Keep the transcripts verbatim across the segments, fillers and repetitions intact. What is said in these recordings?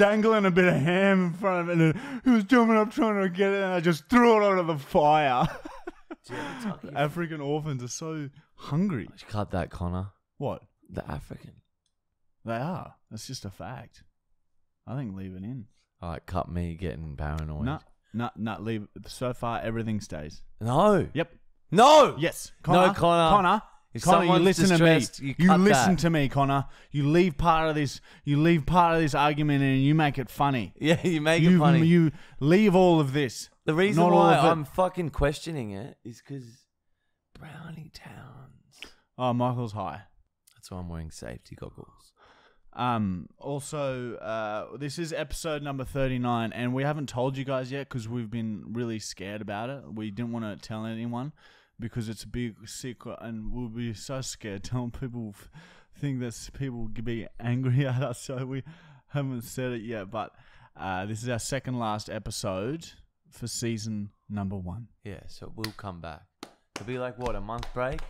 dangling a bit of ham in front of it, and he was jumping up trying to get it, and I just threw it onto the fire. The African orphans are so hungry. I should cut that, Connor. What? The African. They are. That's just a fact. I think leave it in. All right, cut me getting paranoid. No, no, no, leave it. So far, everything stays. No. Yep. No. Yes. Connor, no, Connor. Connor. If Connor, you listen to me. You, you listen that. to me, Connor. You leave part of this. You leave part of this argument, and you make it funny. Yeah, you make you, it funny. You leave all of this. The reason Not why I'm fucking questioning it is because Brownie Towns. Oh, Michael's high. That's why I'm wearing safety goggles. Um. Also, uh, this is episode number thirty-nine, and we haven't told you guys yet because we've been really scared about it. We didn't want to tell anyone, because it's a big secret and we'll be so scared telling people, think that people will be angry at us, so we haven't said it yet. But uh, this is our second last episode for season number one. Yeah, so it will come back. It'll be like, what, a month break?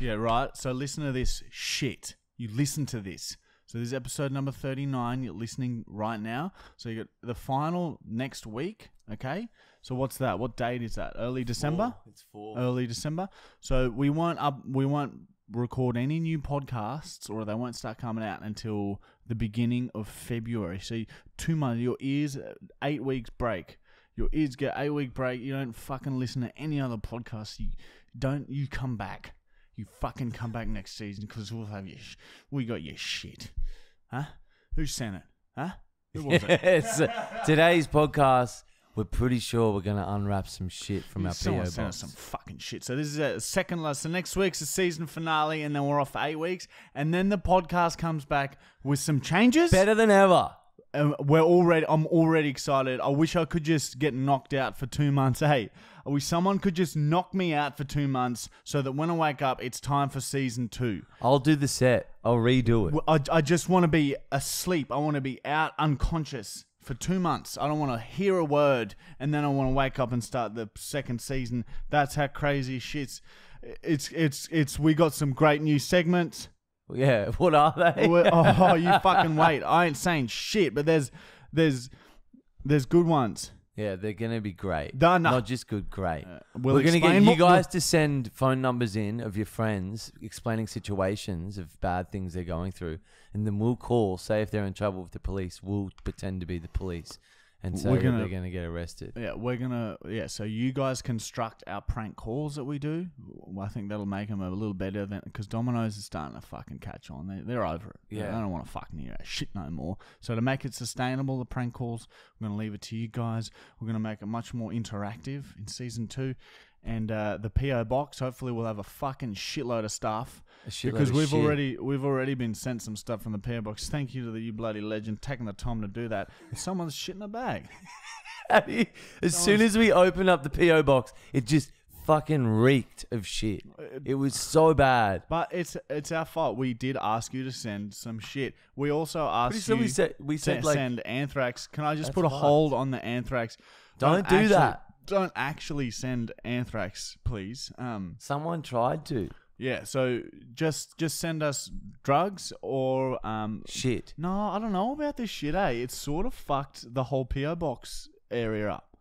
Yeah, right. So listen to this shit. You listen to this. So this is episode number thirty-nine. You're listening right now. So you got the final next week, okay? So what's that? What date is that? Early December? Four. It's four. Early December. So we won't up we won't record any new podcasts, or they won't start coming out until the beginning of February. So two months, your ears eight weeks break. Your ears get eight week break. You don't fucking listen to any other podcast. You don't you come back. You fucking come back next season, because we'll have your sh we got your shit. Huh? Who sent it? Huh? Who was yes. it? Today's podcast, we're pretty sure we're going to unwrap some shit from our P O box. Us some fucking shit. So this is a second last. So next week's the season finale, and then we're off for eight weeks. And then the podcast comes back with some changes. Better than ever. Um, we're already. I'm already excited. I wish I could just get knocked out for two months. Hey, I wish someone could just knock me out for two months so that when I wake up, it's time for season two. I'll do the set. I'll redo it. I, I just want to be asleep. I want to be out unconscious for two months. I don't want to hear a word, and then I want to wake up and start the second season. That's how crazy shit's. It's it's it's. We got some great new segments. Yeah, what are they? Oh, you fucking wait! I ain't saying shit, but there's there's there's good ones. Yeah, they're gonna be great. No, no. Not just good, great. Uh, we'll We're gonna get you guys to send phone numbers in of your friends explaining situations of bad things they're going through, and then we'll call. Say if they're in trouble with the police, we'll pretend to be the police. And so we're gonna, they're going to get arrested. Yeah, we're going to... Yeah, so you guys construct our prank calls that we do. I think that'll make them a little better than... Because Domino's is starting to fucking catch on. They, they're over it. Yeah. They don't want to fucking hear that shit no more. So to make it sustainable, the prank calls, we're going to leave it to you guys. We're going to make it much more interactive in season two. And uh, the P O box, hopefully we'll have a fucking shitload of stuff. A shitload because we've of shit. already we've already been sent some stuff from the P O box. Thank you to the you bloody legend taking the time to do that. Someone's shit in a bag. as Someone's soon as we open up the P O box, it just fucking reeked of shit. It was so bad. But it's it's our fault. We did ask you to send some shit. We also asked Pretty you so we said, we said to like, send anthrax. Can I just put a hard. hold on the anthrax? Don't, Don't do actually, that. Don't actually send anthrax, please. Um, Someone tried to. Yeah, so just just send us drugs or... Um, shit. No, I don't know about this shit, eh? It's sort of fucked the whole P O box area up.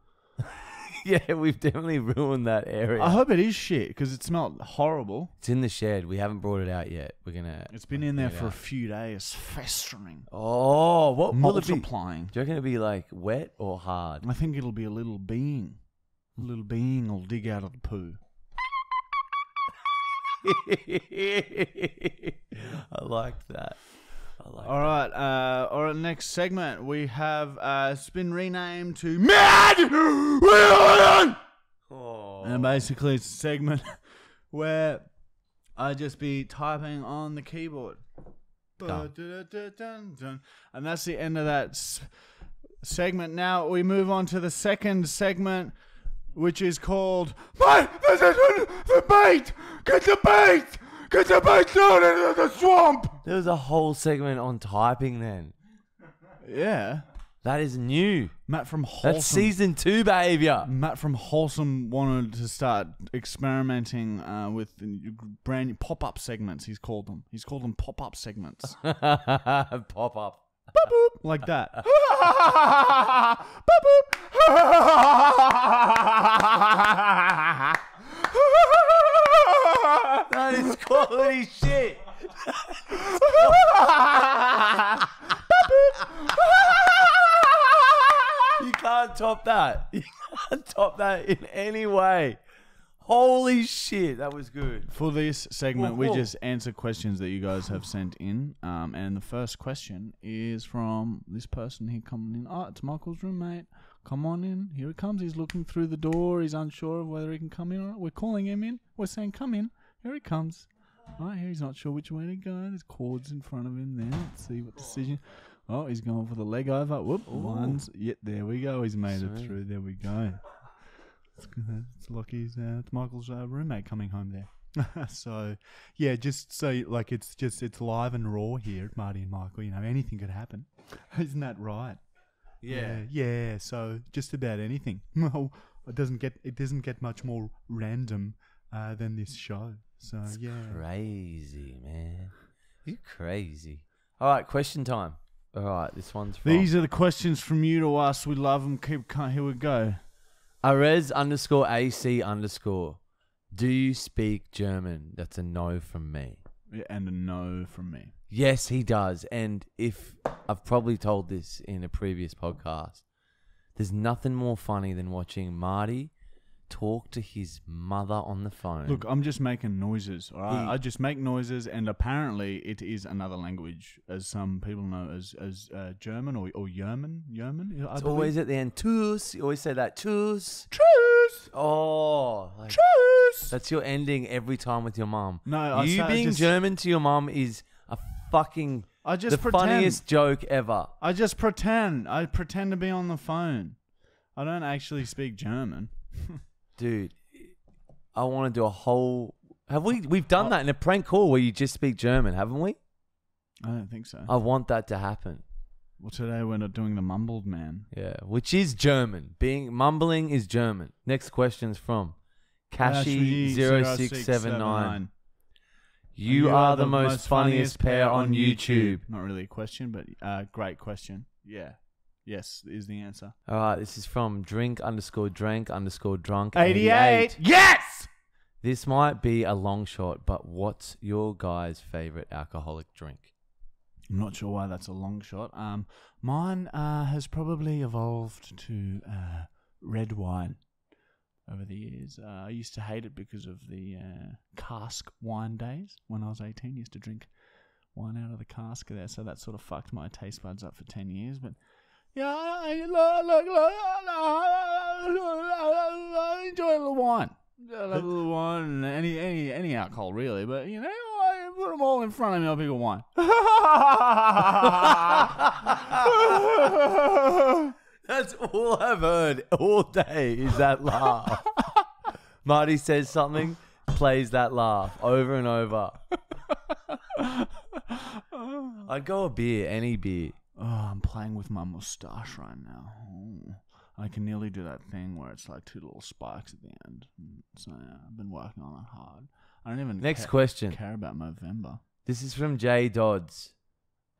Yeah, we've definitely ruined that area. I hope it is shit, because it smelled horrible. It's in the shed. We haven't brought it out yet. We're gonna. It's been in there for a few days, festering. Oh, what multiplying? Will it be? Do you reckon it'll be like wet or hard? I think it'll be a little being. A little being will dig out of the poo. I liked that. I like all right, uh, all right. Next segment we have uh, it's been renamed to Mad Reunion, oh. and basically it's a segment where I just be typing on the keyboard, dun. and that's the end of that segment. Now we move on to the second segment, which is called Mate, this is the bait. Get the bait. Get the bait down into the swamp. There was a whole segment on typing then. Yeah. That is new. Matt from Wholesome. That's season two behavior. Matt from Wholesome wanted to start experimenting uh, with brand new pop-up segments, he's called them. He's called them pop-up segments. Pop-up. boop, boop, like that. Boop, boop. That is quality shit. You can't top that. You can't top that in any way. Holy shit, that was good. For this segment, whoa, whoa. we just answer questions that you guys have sent in. Um, and the first question is from this person here coming in. Oh, it's Michael's roommate. Come on in. Here he comes. He's looking through the door. He's unsure of whether he can come in or not. We're calling him in. We're saying, come in. Here he comes. Right here, he's not sure which way to go. There's cords in front of him there. Let's see what decision. Oh, he's going for the leg over. Whoop. Ooh. One's. Yet yeah, there we go. He's made Sweet. it through. There we go. It's Lockie's, uh, it's Michael's uh, roommate coming home there. So, yeah, just so, like, it's just, it's live and raw here at Marty and Michael. You know, anything could happen. Isn't that right? Yeah. Yeah, yeah, so just about anything. Well, it doesn't get, it doesn't get much more random uh, than this show. So, it's yeah. crazy, man. You're crazy. All right, question time. All right, this one's from... These are the questions from you to us. We love them. Keep, here we go. Arez underscore AC underscore. Do you speak German? That's a no from me. Yeah, and a no from me. Yes, he does. And if I've probably told this in a previous podcast, there's nothing more funny than watching Marty talk to his mother on the phone. Look, I'm just making noises. All right, he, I just make noises, and apparently it is another language, as some people know as as uh, German or or Yerman. Yerman. It's always at the end. Tschüss. You always say that. Tschüss. Tschüss. Oh. Like, tschüss. That's your ending every time with your mom. No, you I being just, German to your mom is a fucking. I just the pretend. funniest joke ever. I just pretend. I pretend to be on the phone. I don't actually speak German. Dude, I want to do a whole... Have we... We've done that in a prank call where you just speak German, haven't we? I don't think so. I want that to happen. Well, today we're not doing the mumbled man. Yeah, which is German. Being Mumbling is German. Next question's from Kashi zero six seven nine. You are the most funniest pair on YouTube. Not really a question, but uh, great question. Yeah. Yes, is the answer. All right, this is from drink underscore drank underscore drunk. eighty-eight. eighty-eight. Yes! This might be a long shot, but what's your guy's favorite alcoholic drink? I'm not sure why that's a long shot. Um, Mine uh, has probably evolved to uh, red wine over the years. Uh, I used to hate it because of the uh, cask wine days. When I was eighteen, I used to drink wine out of the cask there, so that sort of fucked my taste buds up for ten years, but... Yeah, I, love, love, love, I enjoy a little wine. I love a little wine and any, any, any alcohol, really. But, you know, I put them all in front of me, I'll pick a wine. That's all I've heard all day is that laugh. Marty says something, plays that laugh over and over. I'd go a beer, any beer. Oh, I'm playing with my moustache right now. Oh, I can nearly do that thing where it's like two little spikes at the end. So yeah, I've been working on it hard. I don't even Next ca question. care about Movember. This is from J Dodds,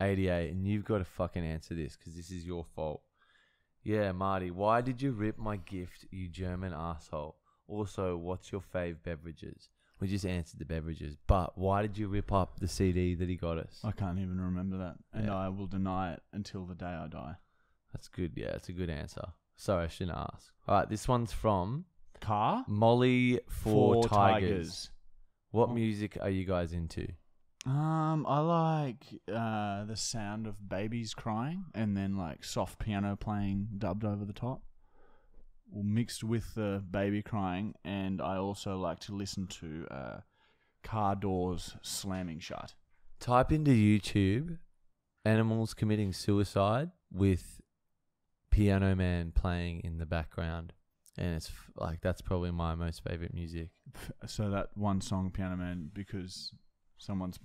eighty-eight, and you've got to fucking answer this because this is your fault. Yeah, Marty, why did you rip my gift, you German asshole? Also, what's your fave beverages? We just answered the beverages, but why did you rip up the C D that he got us? I can't even remember that, and yeah. I will deny it until the day I die. That's good, yeah, that's a good answer. Sorry, I shouldn't ask. All right, this one's from... Car? Molly for, for Tigers. Tigers. What oh. music are you guys into? Um, I like uh, the sound of babies crying, and then like soft piano playing dubbed over the top. Mixed with the baby crying, and I also like to listen to uh, car doors slamming shut. Type into YouTube animals committing suicide with Piano Man playing in the background, and it's f like that's probably my most favorite music. So that one song, Piano Man, because someone's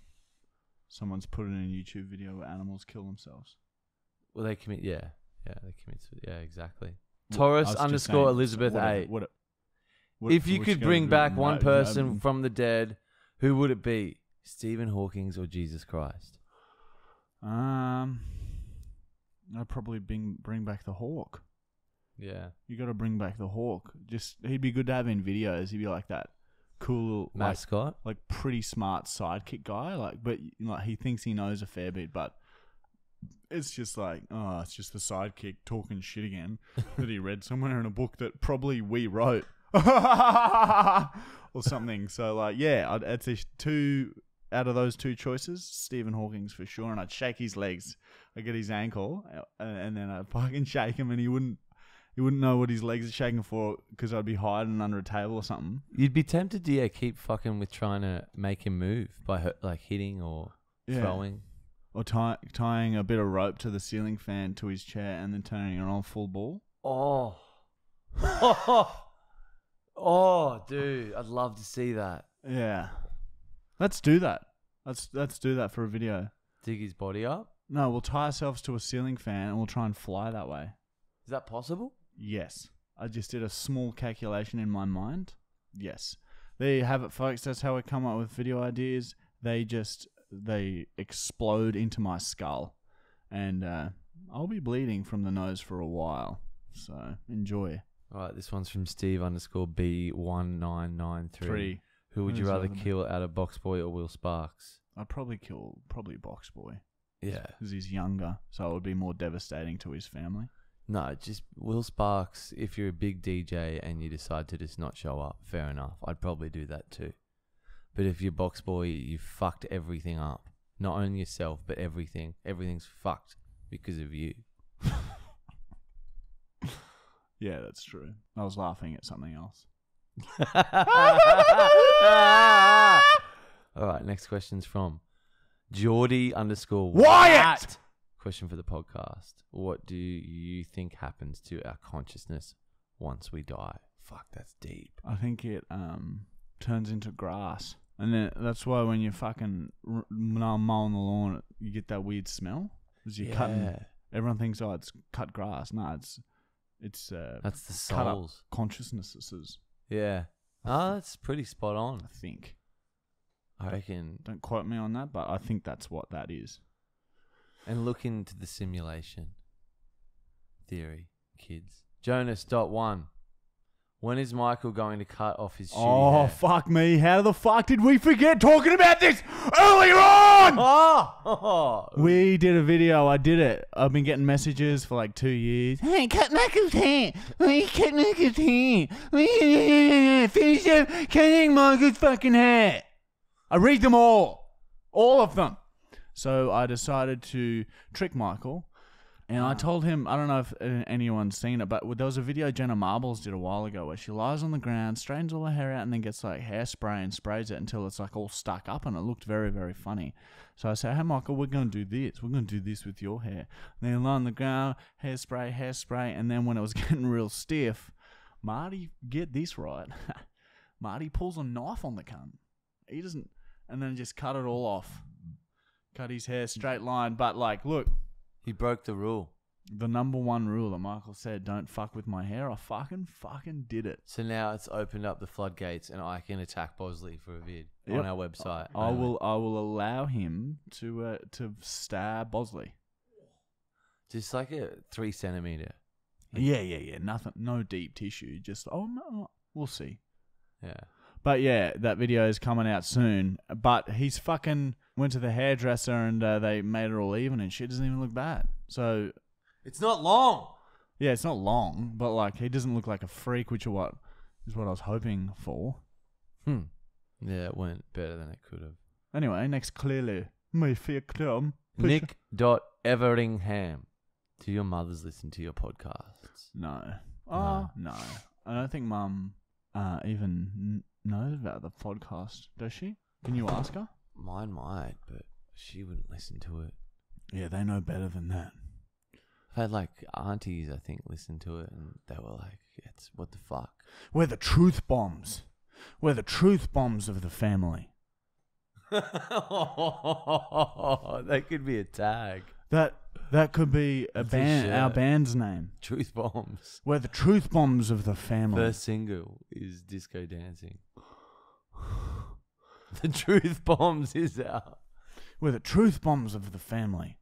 someone's put it in a YouTube video where animals kill themselves. Well, they commit, yeah, yeah, they commit, yeah, exactly. Taurus underscore Elizabeth A. If you could bring back one person from the dead, who would it be? Stephen Hawking or Jesus Christ? Um, I'd probably bring bring back the Hawk. Yeah, you got to bring back the Hawk. Just he'd be good to have in videos. He'd be like that cool mascot, like, like pretty smart sidekick guy. Like, but like he thinks he knows a fair bit, but it's just like, oh, it's just the sidekick talking shit again that he read somewhere in a book that probably we wrote or something. So like, yeah, I'd, I'd say two out of those two choices, Stephen Hawking's for sure, and I'd shake his legs. I'd get his ankle, and then I'd fucking shake him, and he wouldn't. You wouldn't know what his legs are shaking for because I'd be hiding under a table or something. You'd be tempted to yeah, keep fucking with trying to make him move by her, like hitting or yeah. throwing. Or tie, tying a bit of rope to the ceiling fan to his chair and then turning it on full ball. Oh. oh. Oh, dude. I'd love to see that. Yeah. Let's do that. Let's, let's do that for a video. Dig his body up? No, we'll tie ourselves to a ceiling fan and we'll try and fly that way. Is that possible? Yes. I just did a small calculation in my mind. Yes. There you have it, folks. That's how I come up with video ideas. They just, they explode into my skull. And uh, I'll be bleeding from the nose for a while. So, enjoy. All right, this one's from Steve underscore B one nine nine three. Three. Who would you rather kill out of Box Boy or Will Sparks? I'd probably kill, probably Box Boy. Yeah. Because he's younger, so it would be more devastating to his family. No, just Will Sparks, if you're a big D J and you decide to just not show up, fair enough. I'd probably do that too. But if you're Box Boy, you fucked everything up. Not only yourself, but everything. Everything's fucked because of you. Yeah, that's true. I was laughing at something else. All right, next question's from Geordie underscore Wyatt. Wyatt! Question for the podcast. What do you think happens to our consciousness once we die? Fuck, that's deep. I think it um turns into grass. And then that's why when you're fucking mowing the lawn, you get that weird smell. Because you're yeah. cutting. Everyone thinks, oh, it's cut grass. No, it's, it's uh, that's the souls. Cut up consciousnesses. Yeah. Oh, that's pretty spot on. I think. I reckon. Don't quote me on that, but I think that's what that is. And look into the simulation theory, kids. Jonas dot one. When is Michael going to cut off his shitty Oh, hair? Fuck me. How the fuck did we forget talking about this earlier on? Oh. We did a video. I did it. I've been getting messages for like two years. Hey, cut Michael's hair. Hey, cut Michael's hair. Finish up cutting Michael's fucking hair. I read them all. All of them. So I decided to trick Michael, and I told him, I don't know if anyone's seen it, but there was a video Jenna Marbles did a while ago where she lies on the ground, straightens all her hair out, and then gets like hairspray and sprays it until it's like all stuck up, and it looked very, very funny. So I said, hey, Michael, we're going to do this. We're going to do this with your hair. And then lie on the ground, hairspray, hairspray, and then when it was getting real stiff, Marty, get this right, Marty pulls a knife on the cunt. He doesn't, and then just cut it all off. Cut his hair, straight line, but like, look. He broke the rule. The number one rule that Michael said, don't fuck with my hair. I fucking, fucking did it. So now it's opened up the floodgates and I can attack Bosley for a vid yep. on our website. I, I will I will allow him to uh, to stab Bosley. Just like a three centimetre. Yeah, yeah, yeah. Nothing, no deep tissue. Just, oh, no, we'll see. Yeah. But yeah, that video is coming out soon. But he's fucking... Went to the hairdresser and uh, they made it all even and shit. Doesn't even look bad. So it's not long. Yeah, it's not long, but like he doesn't look like a freak, which is what is what I was hoping for. Hmm. Yeah, it went better than it could have. Anyway, next clearly, my fear clum. Nick dot Everingham. Do your mothers listen to your podcasts? No. Oh no. no. I don't think Mum uh, even knows about the podcast. Does she? Can you ask her? Mine might, but she wouldn't listen to it. Yeah, they know better than that. I've had like aunties, I think, listen to it, and they were like, "It's what the fuck." We're the truth bombs. We're the truth bombs of the family. That could be a tag. That that could be a band. Our band's name, Truth Bombs. We're the truth bombs of the family. First single is Disco Dancing. The truth bombs is out. We're the truth bombs of the family.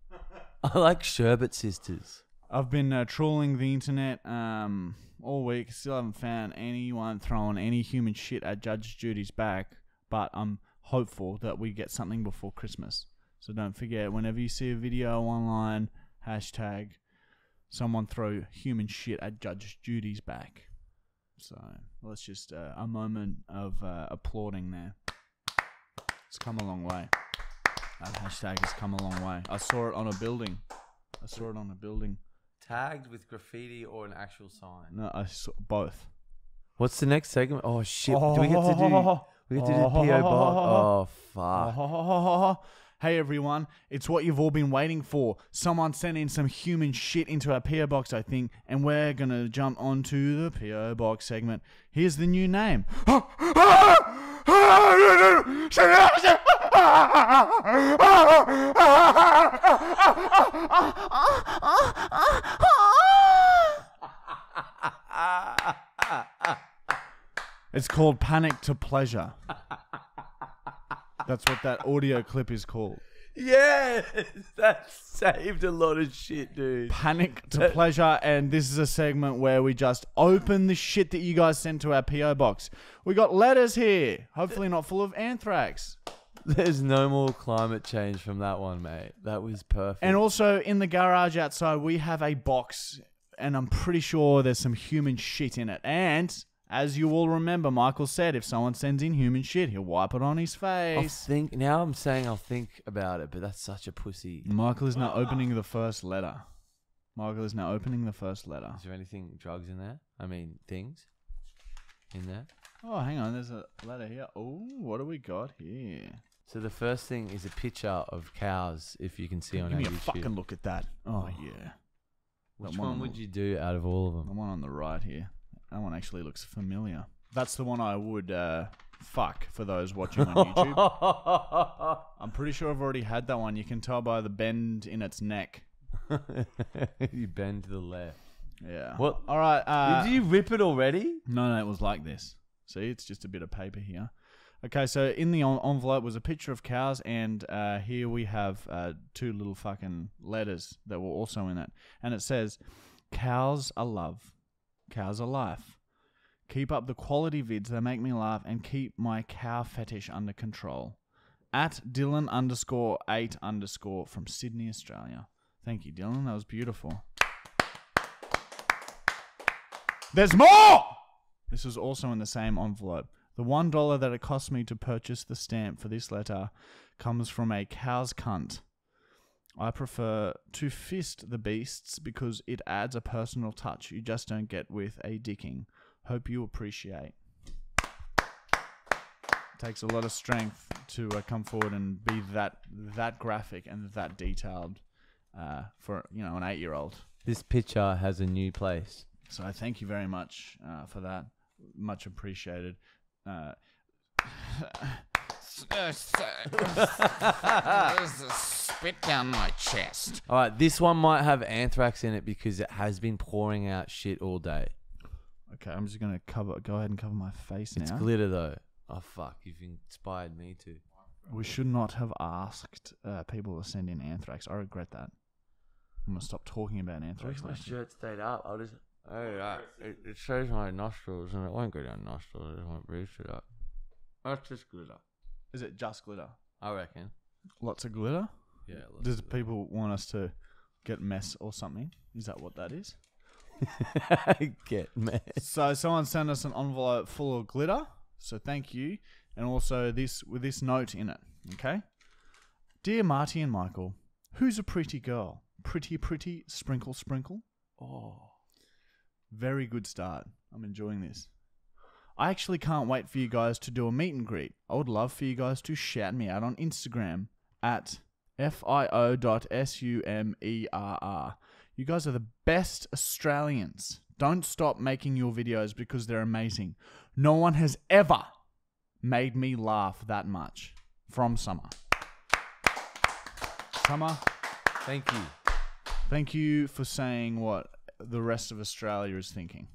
I like Sherbet Sisters. I've been uh, trawling the internet um, all week. Still haven't found anyone throwing any human shit at Judge Judy's back, but I'm hopeful that we get something before Christmas. So don't forget, whenever you see a video online, hashtag someone throw human shit at Judge Judy's back. So let's just uh, a moment of uh, applauding there. It's come a long way. That hashtag has come a long way. I saw it on a building. I saw it on a building. Tagged with graffiti or an actual sign? No, I saw both. What's the next segment? Oh shit! Oh, do we get to do? We get to do oh, P O box. Oh fuck! Oh, hey everyone, it's what you've all been waiting for. Someone sent in some human shit into our P O box, I think, and we're gonna jump onto the P O box segment. Here's the new name. It's called Panic to Pleasure. That's what that audio clip is called. Yes, that saved a lot of shit, dude. Panic to Pleasure, and this is a segment where we just open the shit that you guys sent to our P O box. We got letters here, hopefully not full of anthrax. There's no more climate change from that one, mate. That was perfect. And also, in the garage outside, we have a box, and I'm pretty sure there's some human shit in it. And as you all remember, Michael said, if someone sends in human shit, he'll wipe it on his face. I'll think, now I'm saying I'll think about it, but that's such a pussy. Michael is now opening the first letter. Michael is now opening the first letter. Is there anything, drugs in there? I mean, things in there? Oh, hang on, there's a letter here. Oh, what do we got here? So the first thing is a picture of cows, if you can see on our YouTube. Give me a fucking look at that. Oh, yeah. Which one would you do out of all of them? The one on the right here. That one actually looks familiar. That's the one I would uh, fuck for those watching on YouTube. I'm pretty sure I've already had that one. You can tell by the bend in its neck. You bend to the left. Yeah. What? All right. Uh, did you rip it already? No, no, it was like this. See, it's just a bit of paper here. Okay, so in the envelope was a picture of cows, and uh, here we have uh, two little fucking letters that were also in it. And it says, cows are love. Cows are life. Keep up the quality vids. They make me laugh and keep my cow fetish under control. At Dylan underscore eight underscore from Sydney, Australia. Thank you, Dylan. That was beautiful. There's more! This was also in the same envelope. The one dollar that it cost me to purchase the stamp for this letter comes from a cow's cunt. I prefer to fist the beasts because it adds a personal touch you just don't get with a dicking. Hope you appreciate. Takes a lot of strength to uh, come forward and be that that graphic and that detailed uh, for, you know, an eight-year-old. This picture has a new place. So I thank you very much uh, for that. Much appreciated. Uh, there's a spit down my chest. All right, this one might have anthrax in it because it has been pouring out shit all day. Okay, I'm just gonna cover. Go ahead and cover my face now. It's glitter though. Oh fuck, you've inspired me to. We should not have asked uh, people to send in anthrax. I regret that. I'm gonna stop talking about anthrax. I wish my shirt stayed up. I'll just. Hey, uh, it, it shows my nostrils and it won't go down nostrils, it won't breathe it up. That's just glitter. Is it just glitter? I reckon. Lots of glitter? Yeah. Lots Does of people glitter. want us to get mess or something? Is that what that is? Get mess. So someone sent us an envelope full of glitter, so thank you. And also this with this note in it, okay? Dear Marty and Michael, who's a pretty girl? Pretty, pretty, sprinkle, sprinkle. Oh. Very good start. I'm enjoying this. I actually can't wait for you guys to do a meet and greet. I would love for you guys to shout me out on Instagram at F I O dot S U M E R R. You guys are the best Australians. Don't stop making your videos because they're amazing. No one has ever made me laugh that much. From Summer. Summer. Thank you. Thank you for saying what the rest of Australia is thinking.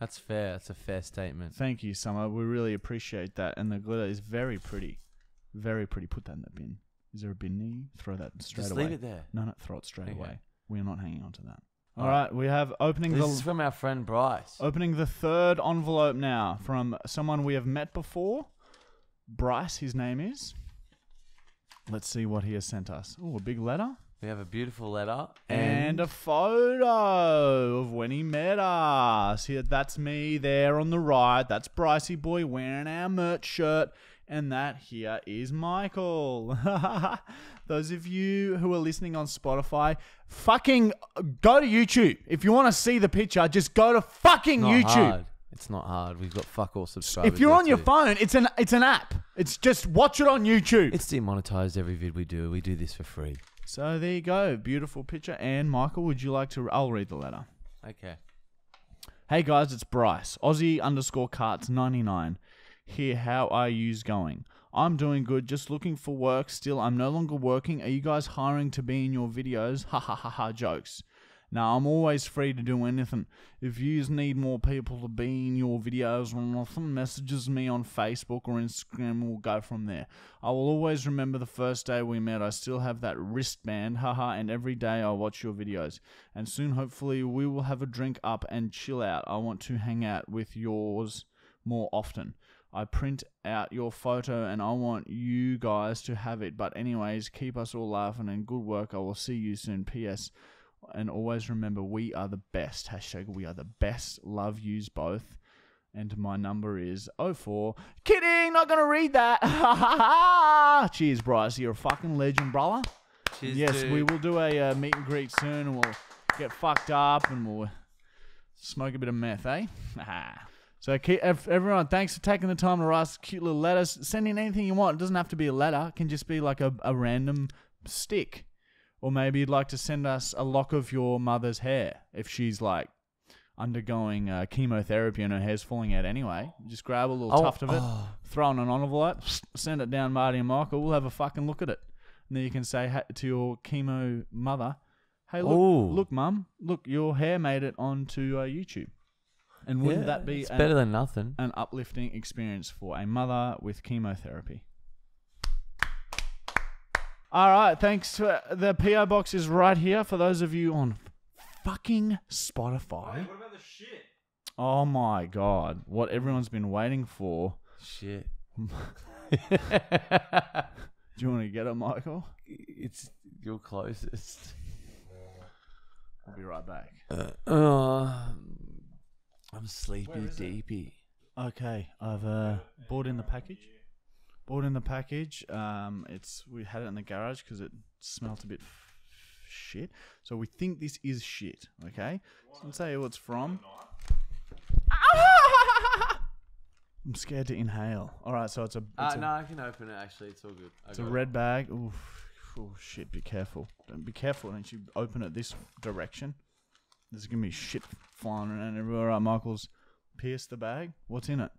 That's fair. That's a fair statement. Thank you, Summer. We really appreciate that. And the glitter is very pretty. Very pretty. Put that in the bin. Is there a bin near you? Throw that straight Just away. Just leave it there. No, no, throw it straight okay. away. We're not hanging on to that. All right, right we have opening this the... This is from our friend Bryce. Opening the third envelope now from someone we have met before. Bryce, his name is. Let's see what he has sent us. Oh, a big letter. We have a beautiful letter. And, and a photo of when he met us. Here, that's me there on the right. That's Brycey boy wearing our merch shirt. And that here is Michael. Those of you who are listening on Spotify, fucking go to YouTube. If you want to see the picture, just go to fucking not YouTube. Hard. It's not hard. We've got fuck all subscribers. If you're on too. your phone, it's an it's an app. It's just watch it on YouTube. It's demonetized every vid we do. We do this for free. So there you go. Beautiful picture. And Michael, would you like to... I'll read the letter. Okay. Hey guys, it's Bryce. Aussie underscore carts ninety-nine. Here, how are yous going? I'm doing good, just looking for work still. I'm no longer working. Are you guys hiring to be in your videos? Ha ha ha ha, jokes. Now, I'm always free to do anything. If yous need more people to be in your videos or nothing, messages me on Facebook or Instagram, we'll go from there. I will always remember the first day we met. I still have that wristband, haha, and every day I watch your videos. And soon, hopefully, we will have a drink up and chill out. I want to hang out with yours more often. I print out your photo and I want you guys to have it. But anyways, keep us all laughing and good work. I will see you soon. P S And always remember, we are the best. Hashtag we are the best. Love yous both. And my number is oh four. Kidding, not going to read that. Cheers, Bryce. You're a fucking legend, brother. Cheers, yes, dude. We will do a uh, meet and greet soon and we'll get fucked up and we'll smoke a bit of meth, eh? So everyone, thanks for taking the time to write us cute little letters. Send in anything you want. It doesn't have to be a letter. It can just be like a, a random stick. Or maybe you'd like to send us a lock of your mother's hair. If she's like undergoing uh, chemotherapy and her hair's falling out anyway, just grab a little oh, tuft of it, oh. throw in an envelope, send it down Marty and Michael. We'll have a fucking look at it. And then you can say to your chemo mother, hey, look, Ooh. look, mum, look, your hair made it onto uh, YouTube. And wouldn't yeah, that be it's an, better than nothing. an uplifting experience for a mother with chemotherapy? All right, thanks to uh, the P O box is right here for those of you on fucking Spotify. Wait, what about the shit? Oh my god, what everyone's been waiting for. Shit. Do you want to get it, Michael? It's your closest. I'll be right back. Uh, uh, I'm sleepy deepy. It? Okay, I've uh, bought in the package. Bought in the package. Um, it's we had it in the garage because it smelt a bit f shit. So we think this is shit. Okay, so I'll tell you what it's from. I'm scared to inhale. All right, so it's a. It's uh, a no, I can open it. Actually, it's all good. I it's a red it. bag. Oof, oh shit! Be careful. Don't be careful. Don't you open it this direction? There's gonna be shit flying around everywhere. All right, Michael's pierced the bag. What's in it?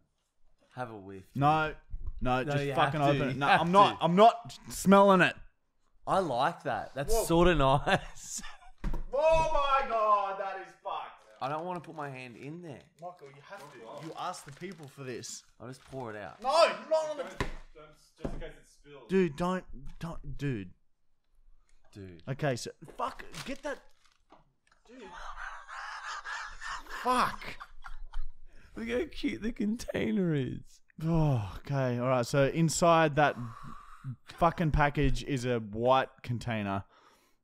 Have a whiff. No. No, no, just fucking open it. No, I'm not. I'm not smelling it. I like that. That's sort of nice. Oh my god, that is fucked. I don't want to put my hand in there. Michael, you have to. You asked the people for this. I'll just pour it out. No, you're not on the. Just in case it spills. Dude, don't, don't, dude. Dude. Okay, so fuck. Get that. Dude. Fuck. Look how cute the container is. Oh, okay. All right. So inside that fucking package is a white container.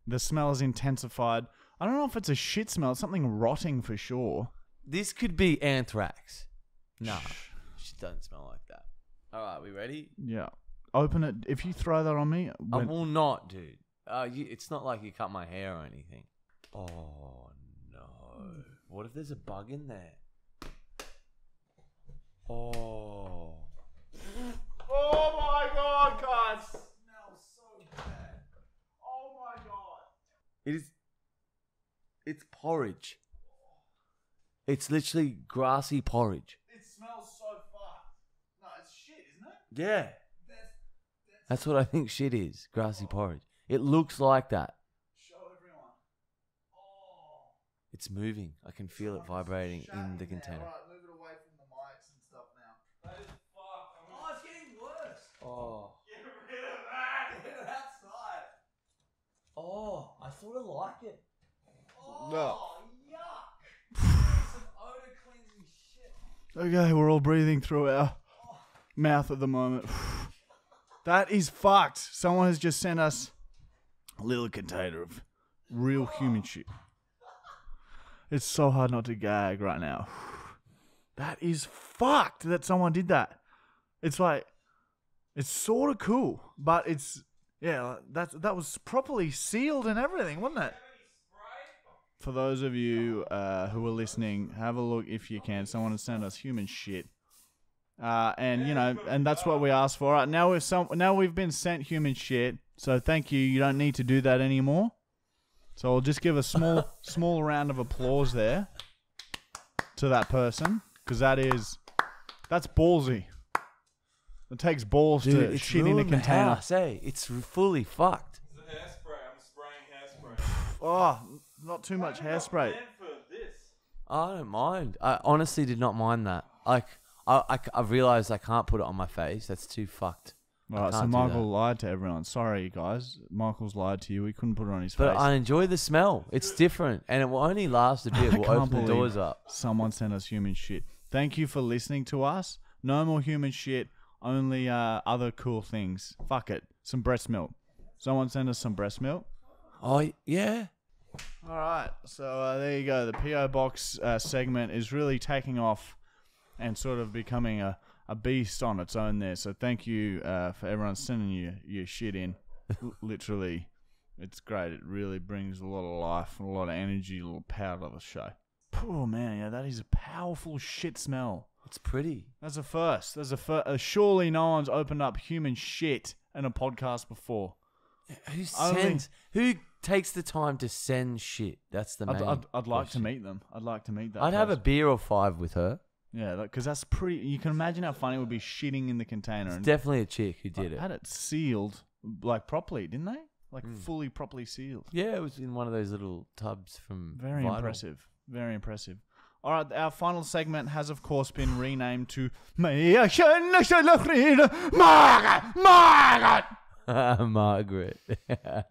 The smell is intensified. I don't know if it's a shit smell. It's something rotting for sure. This could be anthrax. No. Shit doesn't smell like that. All right. We ready? Yeah. Open it. If you throw that on me. I will not, dude. Uh, you, it's not like you cut my hair or anything. Oh, no. What if there's a bug in there? Oh. Oh my god, guys. It smells so bad. Oh my god. It is. It's porridge. It's literally grassy porridge. It smells so fucked. No, it's shit, isn't it? Yeah. That's, that's, that's what I think shit is. Grassy oh. porridge. It looks like that. Show everyone. Oh. It's moving. I can feel it vibrating in the container. There, right? Oh. Get rid of that! That's Oh, I sort of like it. Oh, no. Yuck. Some odor cleansing shit. Okay, we're all breathing through our oh. mouth at the moment. That is fucked. Someone has just sent us a little container of real oh. human shit. It's so hard not to gag right now. That is fucked that someone did that. It's like, it's sort of cool, but it's, yeah, that, that was properly sealed and everything, wasn't it? For those of you uh, who are listening, have a look if you can. Someone has sent us human shit. Uh, and, you know, and that's what we asked for. Right, now, we're some, now we've been sent human shit, so thank you. You don't need to do that anymore. So I'll just give a small small round of applause there to that person, because that is, that's ballsy. It takes balls Dude, to shit in a container. House, eh? It's fully fucked. It's a hairspray. I'm spraying hairspray. Oh, not too much hairspray. I don't mind. I honestly did not mind that. Like, I, I, I realized I can't put it on my face. That's too fucked. Alright, so Michael lied to everyone. Sorry, guys. Michael's lied to you. He couldn't put it on his but face. But I enjoy the smell. It's different. And it will only last a bit. We'll open the doors up. Someone sent us human shit. Thank you for listening to us. No more human shit. Only uh, other cool things. Fuck it. Some breast milk. Someone sent us some breast milk. Oh, yeah. Alright, so uh, there you go. The P O Box uh, segment is really taking off and sort of becoming a a beast on its own there. So thank you uh, for everyone sending you your shit in. Literally, it's great. It really brings a lot of life, a lot of energy, a little power to the show. Oh man, yeah, that is a powerful shit smell. It's pretty. That's a first. That's a first. Uh, surely no one's opened up human shit in a podcast before. Who sends? Only, who takes the time to send shit? That's the main. I'd, I'd, I'd like to meet them. I'd like to meet that. I'd person. have a beer or five with her. Yeah, because that's pretty... You can imagine how funny it would be shitting in the container. It's and definitely a chick who did it. Had it sealed, like, properly, didn't they? Like, mm. fully, properly sealed. Yeah, it was in one of those little tubs from Very Vital. impressive. Very impressive. All right, our final segment has, of course, been renamed to... Margaret! Margaret.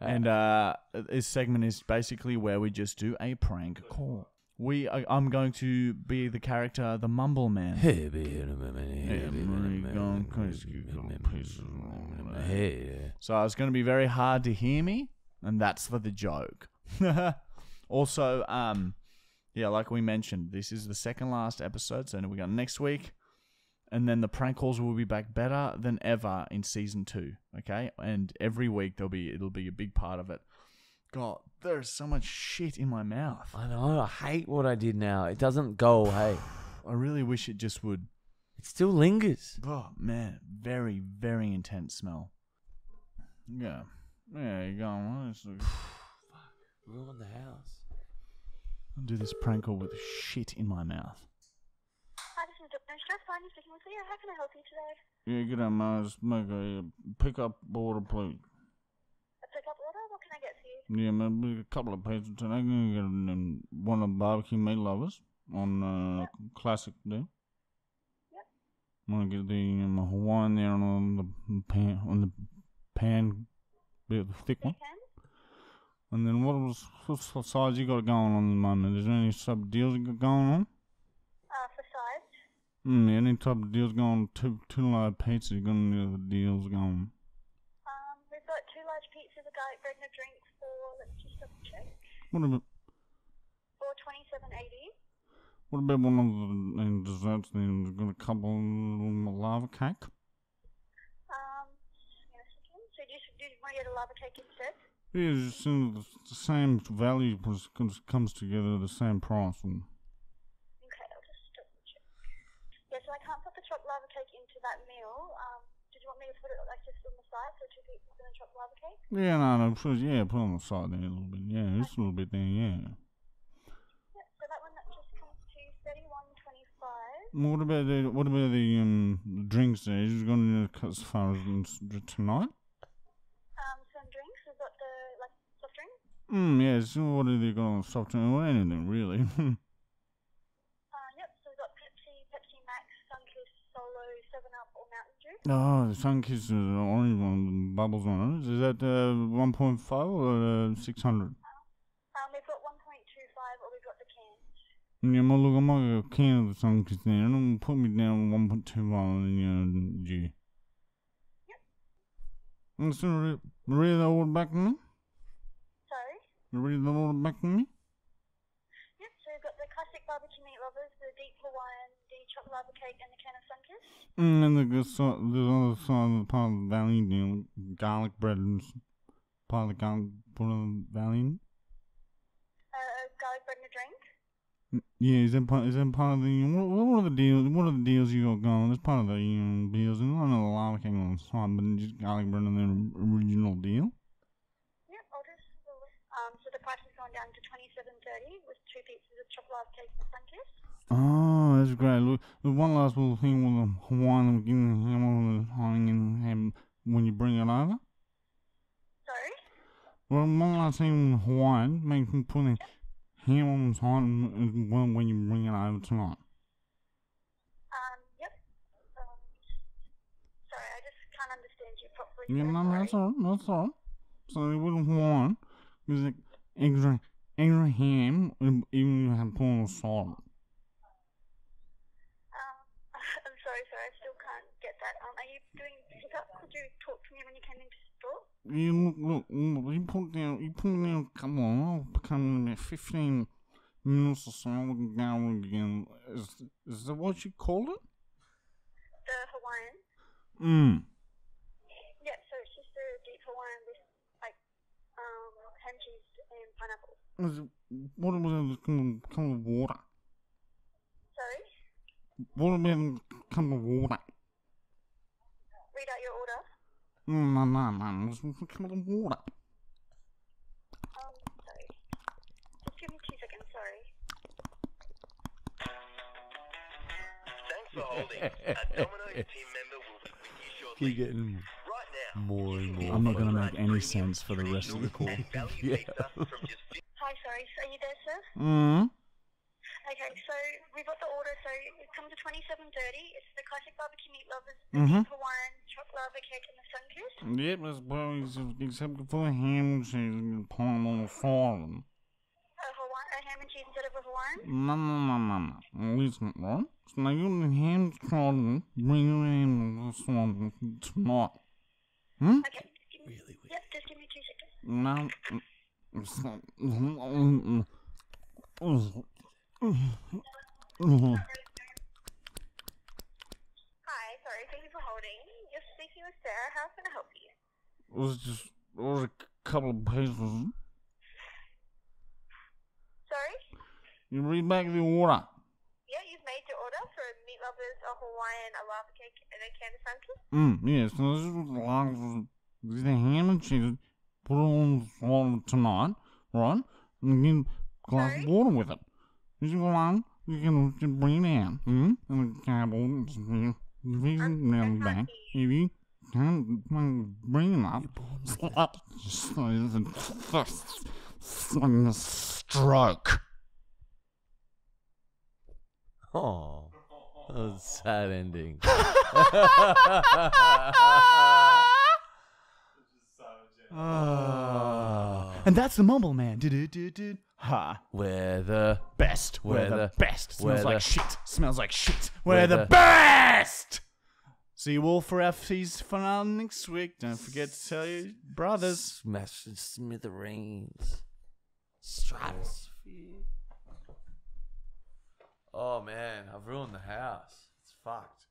And uh, this segment is basically where we just do a prank call. We, I, I'm going to be the character, the Mumble Man. Hey, so it's going to be very hard to hear me, and that's for the joke. Also, um, yeah, like we mentioned, this is the second last episode, so we got next week, and then the prank calls will be back better than ever in season two. Okay, and every week there'll be it'll be a big part of it. God, there's so much shit in my mouth. I know. I hate what I did now. It doesn't go away. I really wish it just would. It still lingers. Oh, man. Very, very intense smell. Yeah. Yeah, you go. Fuck. Ruin the house. I'll do this prank call with shit in my mouth. Hi, this is Doctor Strauss. I'm speaking with you. How can I help you today? Yeah, good day, Mars. Pick up order, please. Yeah, maybe a couple of pizzas today. I'm going to get one of the barbecue meat lovers on uh, yep. classic deal. Yep. I'm going to get the um, Hawaiian there on the pan, on the pan, bit the thick one. And then what was what size you got going on at the moment? Is there any type of deals you got going on? Uh, for sides. Mm, yeah, any type of deals going on? Two two large pizzas. You got any other deals going? Um, we've got two large pizzas, a garlic bread, and a drink. What about four twenty-seven eighty? What about one of the and desserts? Then we've got a couple of lava cake. Um, hang on a second. So do you want to get a lava cake instead? Yeah, just in the, the same value comes together, the same price. And... Okay, I'll just double check. Yeah, so I can't put the chopped lava cake into that meal. Um, did you want me to put it like just on the side for two people? Yeah, no, no, sure, yeah, put on the side there a little bit. Yeah, just a little bit there, yeah. Yeah, so that one that just comes to thirty-one twenty-five. What about the what about the um drinks there? You've got any as far as tonight? Um, some drinks. We've got the like soft drinks. Hmm. Yeah. So what have they got on soft drink? Well, anything really. uh, yep. So we've got Pepsi, Pepsi Max, Sunkist, Solo, Seven Up, or Mountain Dew. Oh, the sun kisses the orange one, bubbles on it. Is that uh, one point five or uh, six hundred? Um, we've got one point two five or we've got the can. Yeah, well, look, I might get a can of the sun kisses there. It'll put me down one point two five in uh, G. Yep. And so, re read the order back to me? Sorry? Read the order back to me? Yep, so we've got the classic barbecue meat lovers, the deep Hawaiian, the chocolate lava cake, and the can of sun kisses. Mm, and the, so, the other side of the part of the valley, you know, garlic bread and part of the garlic part of the valley. Uh, garlic bread and a drink. Yeah, is that part? Is that part of the what? What are the deals? What are the deals you got going? That's part of the you know, deals, and not another lava cake on the side, but just garlic bread and the original deal. Yep, I'll just um. So the price has gone down to twenty-seven thirty with two pieces of chocolate lava cake and a sun kiss. Oh, that's great. Look, the one last little thing with the Hawaiian and when you bring it over. Sorry? Well, one last thing with the Hawaiian, make them put a ham on the side when you bring it over tonight. Um, yep. Um, sorry, I just can't understand you properly. Yeah, no, sorry. That's alright, that's alright. So with the Hawaiian, there's like extra, extra ham, even if you have to put on the side. You look, look, you put down, you put down, come on, I'll come in about fifteen minutes or so, we can go again. Is, is that what you called it? The Hawaiian? Mmm. Yeah, so it's just the deep Hawaiian with, like, um, ham cheese and pineapple. Is it, what about the cup of water? Sorry? What about the cup of water? Read out your order. No, no, no, no, it's coming in water. Um, sorry. Just give me two seconds, sorry. Thanks for holding. A Domino's team member will be with you shortly. Keep getting right now, more and more. I'm not going to make any sense for the rest of the call. Yeah. Hi, sorry, are you there, sir? Mm-hmm. Okay, so we've got the order, so it comes to twenty-seven thirty. It's the classic barbecue meat lovers, the mm-hmm. Hawaiian, chocolate lava cake, and the sun kiss. Yep, that's well, except for the ham and cheese and palm on the farm. A, Hawaii, a ham and cheese instead of a Hawaiian? No, no, no, no, no. At least not right. So now you're the ham's crawling, bring your ham to the farm tonight. Hmm? Okay, just give me, really yep, just give me two seconds. No, it's not. Hi, sorry, thank you for holding. You're speaking with Sarah, how can I help you? It was just, it was a couple of pieces. Sorry? You read back the order. Yeah, you've made your order for a meat lovers, a Hawaiian, a lava cake, and a can of sun kiss? Mm, yeah, so this is what the long, this is the ham and cheese, put it on the water tonight, right? And then glass of water with it. You go on, you can bring it out, hmm? And the cable, you can nail it back. If you can't bring it up, slap, slap, stroke. Oh, that was a sad ending. Oh. And that's the mumble man. Do do do do. Ha. We're the best. We're, we're the best. We're Smells the like shit. Smells like shit. We're, we're the, the best. See you all for our feast finale next week. Don't forget to tell your brothers. Smash and smithereens. Stratosphere. Oh man, I've ruined the house. It's fucked.